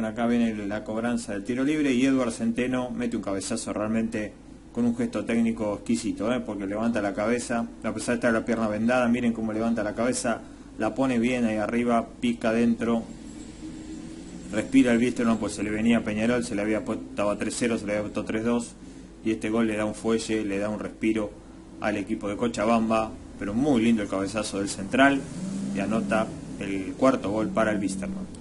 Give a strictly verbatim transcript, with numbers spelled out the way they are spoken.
Bueno, acá viene la cobranza del tiro libre y Edward Centeno mete un cabezazo realmente con un gesto técnico exquisito, ¿eh? Porque levanta la cabeza, a pesar de estar la pierna vendada, miren cómo levanta la cabeza, la pone bien ahí arriba, pica adentro, respira el Wilstermann, pues se le venía a Peñarol, se le había puesto tres cero, se le había puesto tres dos, y este gol le da un fuelle, le da un respiro al equipo de Cochabamba, pero muy lindo el cabezazo del central, y anota el cuarto gol para el Wilstermann.